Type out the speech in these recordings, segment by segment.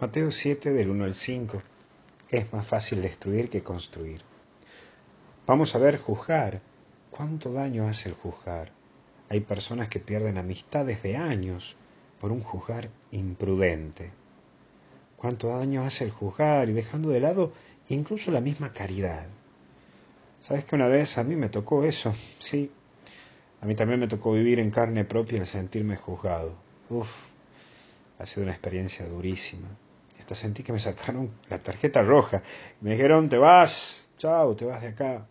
Mateo 7 del 1 al 5. Es más fácil destruir que construir. Vamos a ver juzgar. ¿Cuánto daño hace el juzgar? Hay personas que pierden amistades de años por un juzgar imprudente. ¿Cuánto daño hace el juzgar? Y dejando de lado incluso la misma caridad. ¿Sabes que una vez a mí me tocó eso? Sí, a mí también me tocó vivir en carne propia el sentirme juzgado. Ha sido una experiencia durísima. Hasta sentí que me sacaron la tarjeta roja. Me dijeron, te vas, chao, te vas de acá.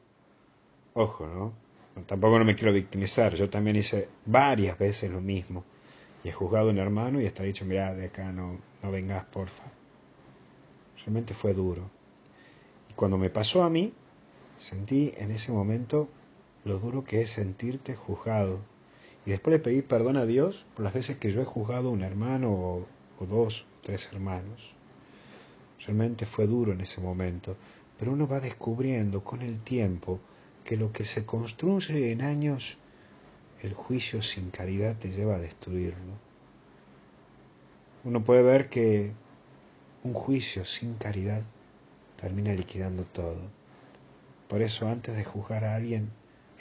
Ojo, ¿no? Tampoco no me quiero victimizar. Yo también hice varias veces lo mismo. Y he juzgado a un hermano y hasta he dicho, mirá, de acá no vengas, porfa. Realmente fue duro. Y cuando me pasó a mí, sentí en ese momento lo duro que es sentirte juzgado. Y después le pedí perdón a Dios por las veces que yo he juzgado a un hermano o dos o tres hermanos. Realmente fue duro en ese momento. Pero uno va descubriendo con el tiempo que lo que se construye en años, el juicio sin caridad te lleva a destruirlo. Uno puede ver que un juicio sin caridad termina liquidando todo. Por eso, antes de juzgar a alguien,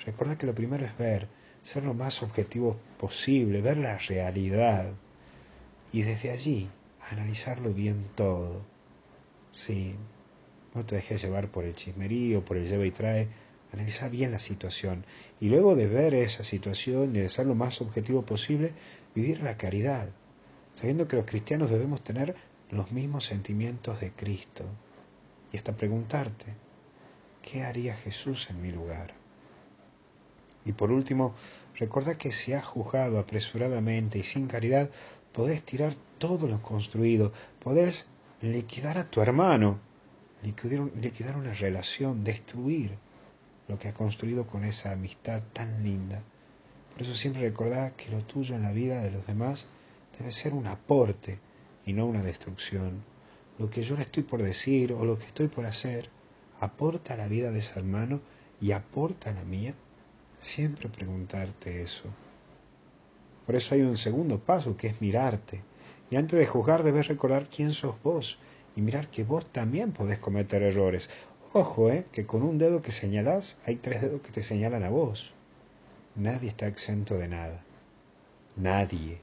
recuerda que lo primero es ver, ser lo más objetivo posible, ver la realidad y desde allí analizarlo bien todo. Sí, no te dejes llevar por el chismerío, por el lleva y trae, analiza bien la situación y luego de ver esa situación y de ser lo más objetivo posible, vivir la caridad, sabiendo que los cristianos debemos tener los mismos sentimientos de Cristo y hasta preguntarte, ¿qué haría Jesús en mi lugar? Y por último, recordá que si has juzgado apresuradamente y sin caridad, podés tirar todo lo construido, podés liquidar a tu hermano, liquidar una relación, destruir lo que has construido con esa amistad tan linda. Por eso siempre recordá que lo tuyo en la vida de los demás debe ser un aporte y no una destrucción. Lo que yo le estoy por decir o lo que estoy por hacer aporta a la vida de ese hermano y aporta a la mía. Siempre preguntarte eso. Por eso hay un segundo paso que es mirarte. Y antes de juzgar debes recordar quién sos vos y mirar que vos también podés cometer errores. Ojo, que con un dedo que señalás hay tres dedos que te señalan a vos. Nadie está exento de nada. Nadie.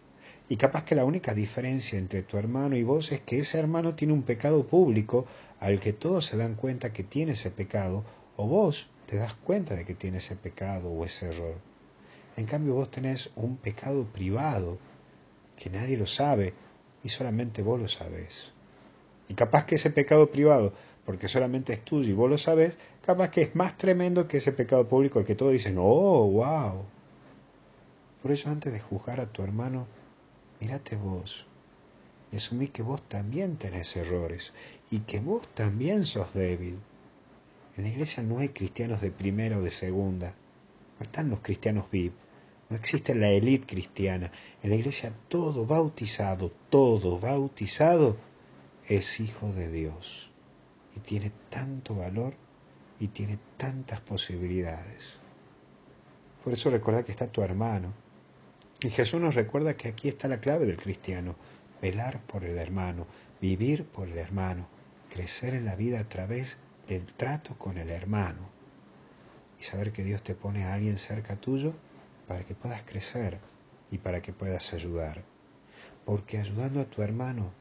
Y capaz que la única diferencia entre tu hermano y vos es que ese hermano tiene un pecado público al que todos se dan cuenta que tiene ese pecado o vos te das cuenta de que tiene ese pecado o ese error. En cambio vos tenés un pecado privado que nadie lo sabe y solamente vos lo sabés. Y capaz que ese pecado privado, porque solamente es tuyo y vos lo sabés, capaz que es más tremendo que ese pecado público al que todos dicen, ¡oh, wow! Por eso antes de juzgar a tu hermano, mírate vos y asumí que vos también tenés errores y que vos también sos débil. En la iglesia no hay cristianos de primera o de segunda. No están los cristianos VIP. No existe la élite cristiana. En la iglesia todo bautizado, es hijo de Dios. Y tiene tanto valor y tiene tantas posibilidades. Por eso recordá que está tu hermano. Y Jesús nos recuerda que aquí está la clave del cristiano. Velar por el hermano, vivir por el hermano, crecer en la vida a través del trato con el hermano y saber que Dios te pone a alguien cerca tuyo para que puedas crecer y para que puedas ayudar, porque ayudando a tu hermano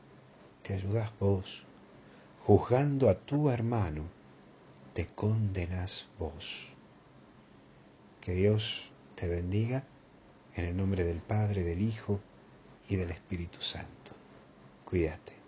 te ayudas vos, juzgando a tu hermano te condenas vos. Que Dios te bendiga en el nombre del Padre, del Hijo y del Espíritu Santo. Cuídate.